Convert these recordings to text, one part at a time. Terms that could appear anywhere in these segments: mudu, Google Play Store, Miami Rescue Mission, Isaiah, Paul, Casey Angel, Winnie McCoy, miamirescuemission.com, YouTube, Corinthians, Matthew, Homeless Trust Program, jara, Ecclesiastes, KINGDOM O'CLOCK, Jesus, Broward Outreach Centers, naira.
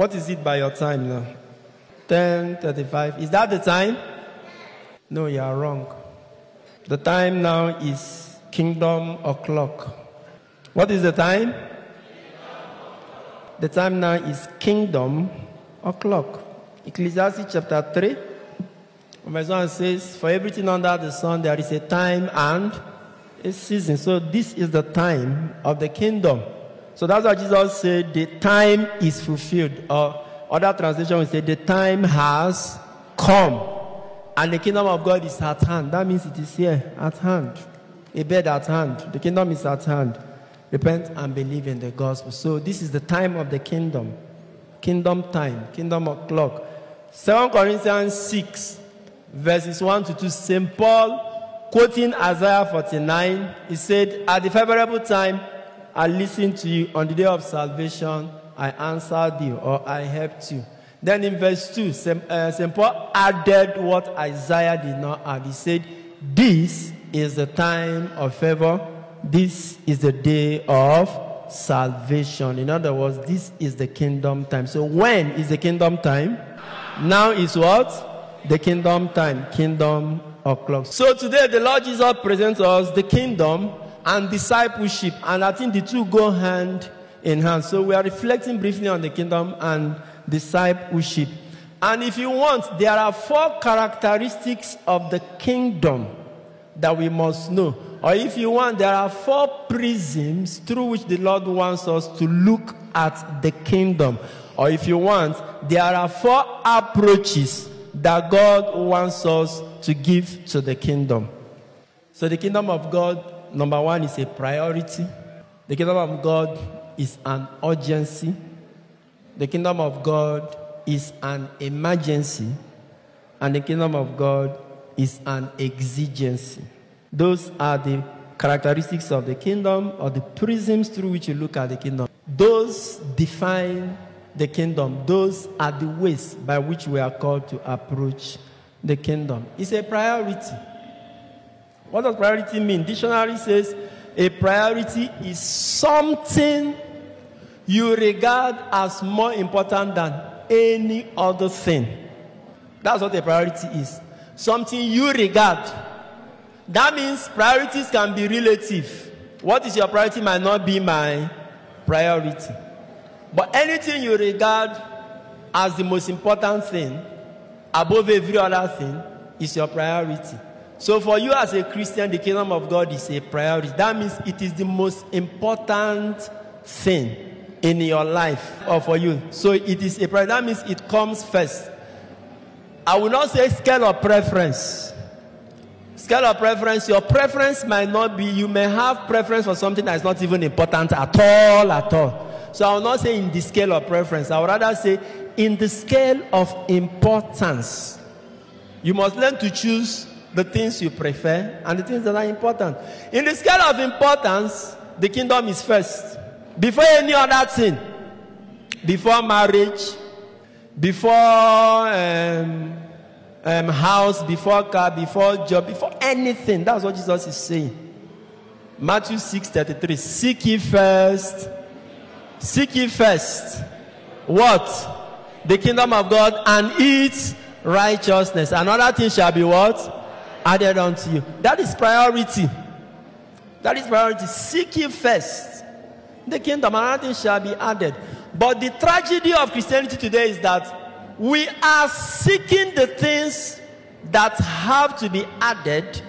What is it by your time now? 10:35. Is that the time? No, you are wrong. The time now is kingdom o'clock. What is the time? The time now is kingdom o'clock. Ecclesiastes chapter 3, verse 1 says, for everything under the sun there is a time and a season. So this is the time of the kingdom. So that's what Jesus said, the time is fulfilled. Or other translation will say, the time has come. And the kingdom of God is at hand. That means it is here, at hand. A bed at hand. The kingdom is at hand. Repent and believe in the gospel. So this is the time of the kingdom. Kingdom time, kingdom o'clock. 2 Corinthians 6, verses 1 to 2, St. Paul, quoting Isaiah 49, he said, at the favorable time, I listened to you. On the day of salvation, I answered you, or I helped you. Then in verse 2, St. Paul added what Isaiah did not add. He said, this is the time of favor. This is the day of salvation. In other words, this is the kingdom time. So when is the kingdom time? Now is what? The kingdom time. Kingdom o'clock. So today the Lord Jesus presents us the kingdom and discipleship. And I think the two go hand in hand. So we are reflecting briefly on the kingdom and discipleship. And if you want, there are four characteristics of the kingdom that we must know. Or if you want, there are four prisms through which the Lord wants us to look at the kingdom. Or if you want, there are four approaches that God wants us to give to the kingdom. So the kingdom of God, number one, is a priority. The kingdom of God is an urgency. The kingdom of God is an emergency. And the kingdom of God is an exigency. Those are the characteristics of the kingdom, or the prisms through which you look at the kingdom. Those define the kingdom. Those are the ways by which we are called to approach the kingdom. It's a priority. What does priority mean? Dictionary says a priority is something you regard as more important than any other thing. That's what a priority is. Something you regard. That means priorities can be relative. What is your priority might not be my priority. But anything you regard as the most important thing, above every other thing, is your priority. So for you as a Christian, the kingdom of God is a priority. That means it is the most important thing in your life or for you. So it is a priority. That means it comes first. I will not say scale of preference. Scale of preference, your preference might not be, you may have preference for something that is not even important at all. So I will not say in the scale of preference. I would rather say in the scale of importance. You must learn to choose the things you prefer and the things that are important. In the scale of importance, the kingdom is first. Before any other thing, before marriage, before house, before car, before job, before anything. That's what Jesus is saying. Matthew 6:33. Seek ye first. Seek ye first. What? The kingdom of God and its righteousness. Another thing shall be what? Added unto you. That is priority. That is priority. Seek ye first. The kingdom, another thing shall be added. But the tragedy of Christianity today is that we are seeking the things that have to be added,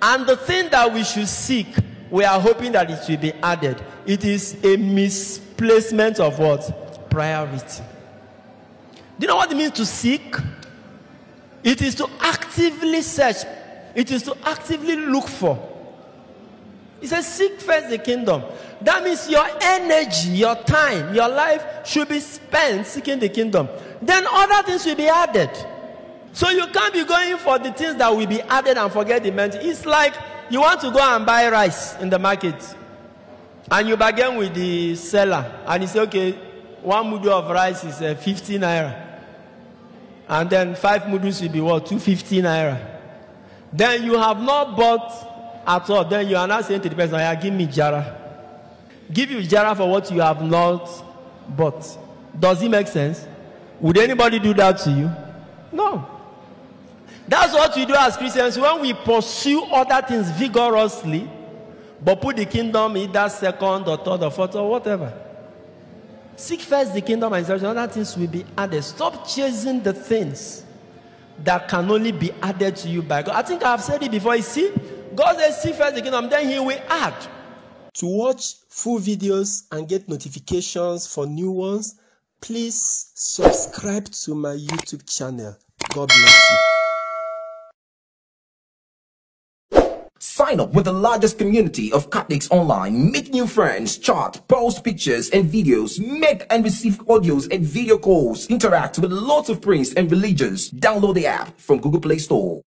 and the thing that we should seek, we are hoping that it will be added. It is a misplacement of what? Priority. Do you know what it means to seek? It is to actively search. It is to actively look for. He says, seek first the kingdom. That means your energy, your time, your life should be spent seeking the kingdom. Then other things will be added. So you can't be going for the things that will be added and forget the main. It's like you want to go and buy rice in the market. And you bargain with the seller. And he says, okay, one mudu of rice is 15 naira. And then 5 mudus will be what? 250 naira. Then you have not bought at all. Then you are not saying to the person, yeah, give me jara. Give you jara for what you have not bought. Does it make sense? Would anybody do that to you? No. That's what we do as Christians. When we pursue other things vigorously, but put the kingdom either second or third or fourth or whatever. Seek first the kingdom and other things will be added. Stop chasing the things that can only be added to you by God. I think I've said it before. You see, God says, seek first the kingdom, then he will add. To watch full videos and get notifications for new ones, please subscribe to my YouTube channel. God bless you. Sign up with the largest community of Catholics online. Make new friends, chat, post pictures and videos, make and receive audios and video calls, interact with lots of priests and religions. Download the app from Google Play Store.